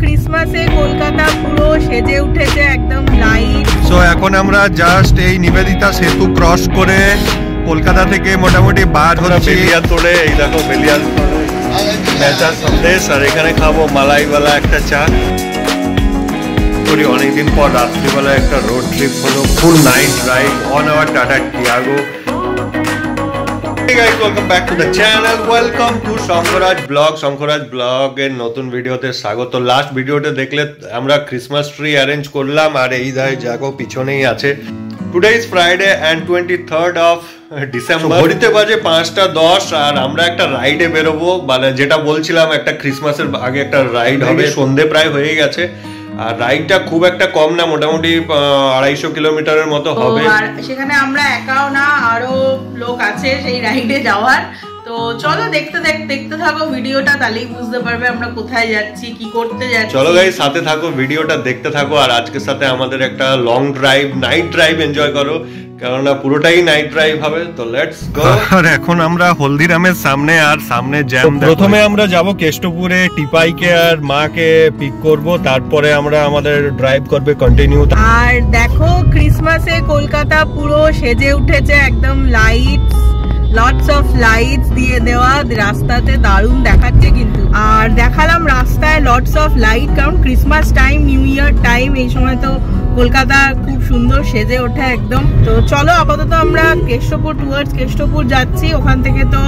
ক্রিসমাসে কলকাতা পুরো সেজে উঠেছে একদম লাইট। সো এখন আমরা জাস্ট এই নিবেদিতা সেতু ক্রস করে কলকাতা থেকে মোটামুটি বার হচ্ছে। বেলিয়া তোলে, এই দেখো বেলিয়া বেচা সন্দেশ, আর এখানে খাবো মালাইওয়ালা একটা চা। অনেকদিন পর রাত্রিবেলা একটা রোড ট্রিপ হলো, full night ride on our Tata Tiago. Hey guys, welcome back to the channel. Welcome to Shankharaj Vlogs. Shankharaj Vlog এর নতুন ভিডিওতে স্বাগত। লাস্ট ভিডিওতে দেখলে আমরা ক্রিসমাস ট্রি অ্যারেঞ্জ করলাম, আর এই দায় জাগো পিছনেই আছে। Today is Friday and 23rd of December। ঘড়িতে বাজে 5:10, আর আমরা একটা রাইডে বেরোবো, মানে যেটা বলছিলাম একটা ক্রিসমাসের আগে একটা রাইড হবে। সন্ধে প্রায় হয়ে গেছে, আর রাইডটা খুব একটা কম না, মোটামুটি 250 কিলোমিটারের মতো হবে। আর সেখানে আমরা একাও না, আরো লোক আছে সেই রাইডে যাওয়ার। তো চলো দেখতে থাকো ভিডিওটা, তাহলেই বুঝতে পারবে আমরা কোথায় যাচ্ছি, কি করতে যাচ্ছি। চলো গাইস সাথে থাকো, ভিডিওটা দেখতে থাকো। আর আজকের সাথে আমাদের একটা long drive, night drive enjoy করো, কেননা পুরোটাই নাইট ড্রাইভ হবে। তো লেটস গো। আর এখন আমরা হলদিরামের সামনে, আর সামনে জ্যাম। প্রথমে আমরা যাব কেষ্টপুরে, টিপাইকে আর মাকে পিক করব, তারপরে আমরা আমাদের ড্রাইভ করবে কন্টিনিউ। আর দেখো ক্রিসমাসে কলকাতা পুরো সেজে উঠেছে একদম লাইটস, লটস অফ লাইটস দিয়ে দেওয়া। রাস্তাতে দারুণ দেখাচ্ছে কিন্তু, আর দেখালাম রাস্তায় লটস অফ লাইট, কারণ Christmas time, new year time, এই সময় তো কলকাতা খুব সুন্দর সেজে ওঠে একদম। তো চলো আপাতত আমরা কেষ্টপুর, টুয়ার্ডস কেষ্টপুর যাচ্ছি। ওখান থেকে তো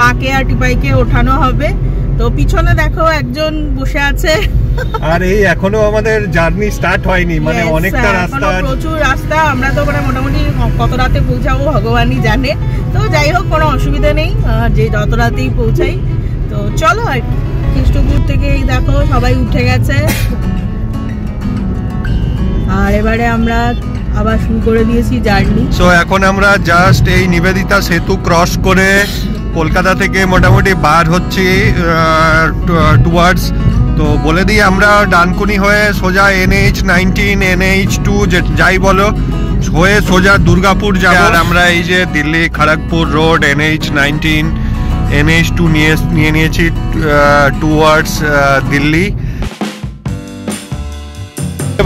মাকে আর টিপাইকে ওঠানো হবে। তো পিছনে দেখো একজন বসে আছে। আর এই এখনো আমাদের জার্নি স্টার্ট হয়নি, মানে অনেকটা রাস্তা, প্রচুর রাস্তা। আমরা তো মানে মোটামুটি কত রাতে পৌঁছাবো ভগবানই জানে। তো যাই হোক, কোনো অসুবিধা নেই, যে যত রাতেই পৌঁছাই। তো চলো, আর কেষ্টপুর থেকে এই দেখো সবাই উঠে গেছে। আর এবারে আমরা আবার শুরু করে দিয়েছি জার্নি। সো এখন আমরা জাস্ট এই নিবেদিতা সেতু ক্রস করে কলকাতা থেকে মোটামুটি বার হচ্ছি টুয়ার্ডস। তো বলে দিই আমরা ডানকুনি হয়ে সোজা NH19, NH2 যাই বলো, হয়ে সোজা দুর্গাপুর যাব। আর আমরা এই যে Delhi Kharagpur road NH19, NH2 নিয়ে নিয়েছি টুয়ার্ডস দিল্লি।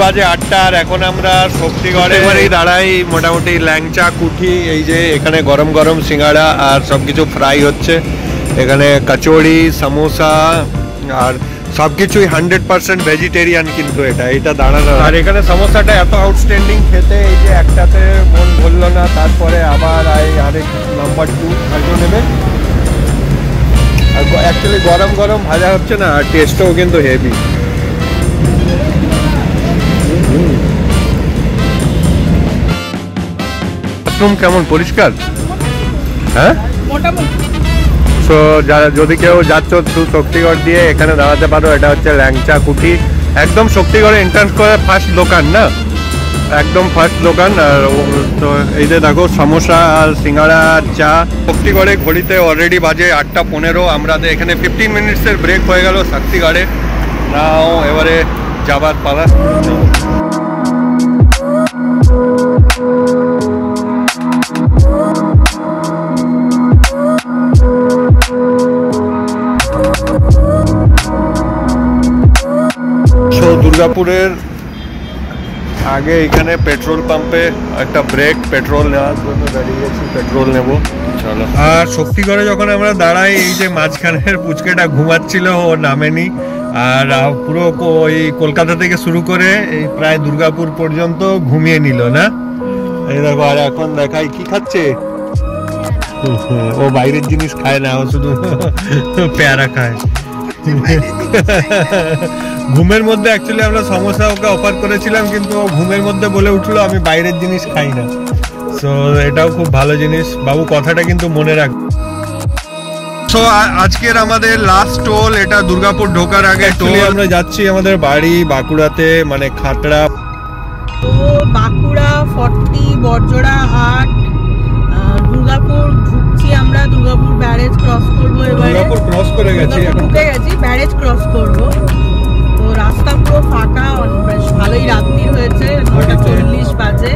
বাজে 8টা, আর এখন আমরা শক্তিগড়ে দাঁড়াই। মোটামুটি ল্যাংচা কুঠি, এই যে এখানে গরম গরম সিঙ্গাড়া আর সবকিছু ফ্রাই হচ্ছে। এখানে কচুরি, সামোসা আর সবকিছুই 100% ভেজিটেরিয়ান, কিন্তু এটা দাঁড়ানো। আর এখানে সমোসাটা এত আউটস্ট্যান্ডিং খেতে, এই যে একটাতে মন ভরলো না, তারপরে আবার আরেক নাম্বার 2 ভাজো নেবে। আর অ্যাকচুয়ালি গরম গরম ভাজা হচ্ছে না, আর টেস্টও কিন্তু হেভি। কেমন পরিষ্কার, হ্যাঁ মোটামুটি। সো যারা যদি কেউ যাচ্ছ শক্তিগড় দিয়ে এখানে দাঁড়াতে পারো। এটা হচ্ছে ল্যাংচা কুঠি, একদম শক্তিগড়ে এন্ট্রান্স করে ফার্স্ট দোকান, না একদম ফার্স্ট দোকান। আর তো এই যে দেখো সমোসা আর সিঙ্গাড়া চা। শক্তিগড়ে ঘড়িতে অলরেডি বাজে 8:15। আমরা এখানে 15 মিনিটসের ব্রেক হয়ে গেল শক্তিগড়ে। নাও এবারে যাবার পালা। দুর্গাপুরের আগে এখানে পেট্রোল পাম্পে একটা ব্রেক, পেট্রোল নেওয়ার জন্য দাঁড়িয়ে গেছি, পেট্রোল নেব। চলো। আর শক্তিগড়ে যখন আমরা দাঁড়াই, এই যে মাঝখানের পুচকেটা ঘুমাচ্ছিল, ও নামেনি। আর পুরো ওই কলকাতা থেকে শুরু করে এই প্রায় দুর্গাপুর পর্যন্ত ঘুমিয়ে নিল না। এই দেখো, আর এখন দেখাই কি খাচ্ছে। ও বাইরের জিনিস খায় না, ও শুধু পেয়ারা খায়। ঘুমের মধ্যে অ্যাকচুয়ালি আমরা সমস্যা ওকে অফার করেছিলাম, কিন্তু ও ঘুমের মধ্যে বলে উঠলো আমি বাইরের জিনিস খাই না। সো এটাও খুব ভালো জিনিস, বাবু কথাটা কিন্তু মনে রাখ। সো আজকের আমাদের লাস্ট টোল, এটা দুর্গাপুর ঢোকার আগে টোল। আমরা যাচ্ছি আমাদের বাড়ি বাঁকুড়াতে, মানে খাতড়া। তো বাঁকুড়া 40, বড়জোড়া 8, দুর্গাপুর ঢুকছি আমরা। দুর্গাপুর ব্যারেজ ক্রস করবো এবারে। দুর্গাপুর ক্রস করে গেছি, এখন ঢুকে গেছি, ব্যারেজ ক্রস করবো। রাস্তা পুরো ফাঁকা, ভালোই রাত্রি হয়েছে, 9:40 বাজে।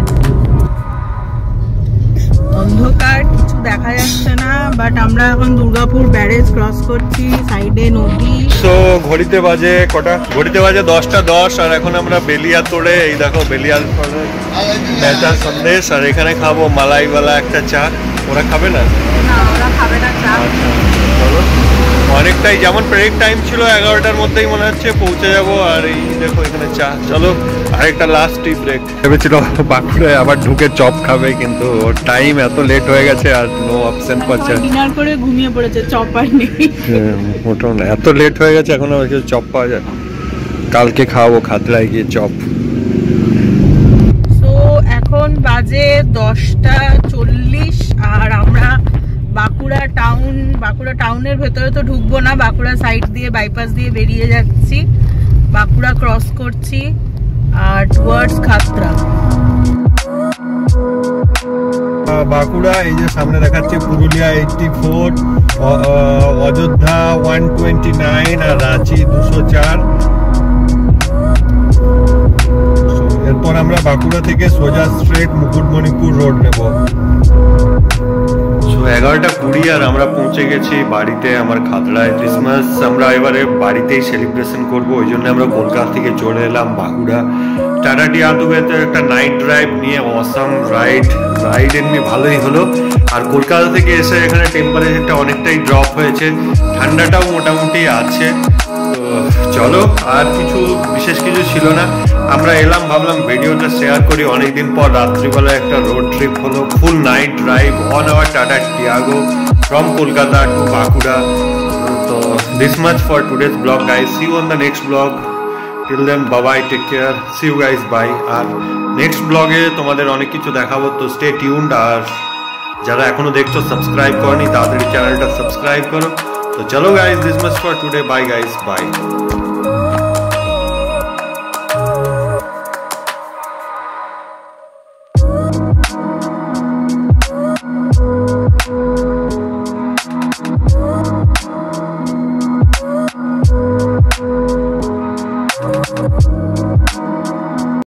অন্ধকার, কিছু দেখা যাচ্ছে না, বাট আমরা এখন দুর্গাপুর ব্যারেজ ক্রস করছি, সাইডে নদী। সো ঘড়িতে বাজে কটা? ঘড়িতে বাজে 10টা 10 আর এখন আমরা বেলিয়া তোড়ে, এই দেখো বেলিয়াল বেতার সন্দেশ, আর এখানে খাবো মালাইওয়ালা একটা চা। ওরা খাবে না? না, ওরা খাবে না চা। চলো, অনেকটাই যেমন ব্রেক টাইম ছিল 11টার মধ্যেই মনে হচ্ছে পৌঁছে যাবো, আর এই দেখো এখানে চা। চলো আরেকটা লাস্ট টি ব্রেক। ভেবেছিল বাঁকুড়ায় আবার ঢুকে চপ খাবে, কিন্তু টাইম এত লেট হয়ে গেছে আর নো অপশন পাচ্ছে। ডিনার করে ঘুমিয়ে পড়েছে, চপ পাইনি। মোটামুটি এত লেট হয়ে গেছে, এখন আর কিছু চপ পাওয়া যায়? কালকে খাবো খাতলায় গিয়ে চপ। সো এখন বাজে 10টা 40 আর আমরা বাঁকুড়া টাউন, বাঁকুড়া টাউনের ভেতরে তো ঢুকবো না, বাঁকুড়া সাইড দিয়ে বাইপাস দিয়ে বেরিয়ে যাচ্ছি, বাঁকুড়া ক্রস করছি আর টুয়ার্ডস খাতরা। বাঁকুড়া এই যে সামনে দেখাচ্ছে, পুরুলিয়া 84, অযোধ্যা 129 আর রাঁচি 204। এরপর আমরা বাঁকুড়া থেকে সোজা স্ট্রেট মুকুটমণিপুর রোড নেব। 11টা 20 আর আমরা পৌঁছে গেছি বাড়িতে। আমার খাতড়ায় ক্রিসমাস আমরা এবারে বাড়িতেই সেলিব্রেশন করবো, ওই জন্য আমরা কলকাতা থেকে চলে এলাম বাঁকুড়া। টাটা টিয়াগোতে একটা নাইট ড্রাইভ নিয়ে অসাম রাইড এমনি ভালোই হলো। আর কলকাতা থেকে এসে এখানে টেম্পারেচারটা অনেকটাই ড্রপ হয়েছে, ঠান্ডাটাও মোটামুটি আছে। চলো, আর কিছু বিশেষ কিছু ছিল না, আমরা এলাম, ভাবলাম ভিডিওটা শেয়ার করি। অনেকদিন পর রাত্রিবেলা একটা রোড ট্রিপ হলো, full night drive on our Tata Tiago from Kolkata to Bankura. তো this much for today's vlog guys, see you on the next vlog. Till then Babai, take care, see you guys bye. আর next ব্লগে তোমাদের অনেক কিছু দেখাবো, তো stay tuned. আর যারা এখনো দেখছো সাবস্ক্রাইব করনি, তাড়াতাড়ি চ্যানেলটা সাবস্ক্রাইব করো। তো চলো guys, this much for today, bye guys, by.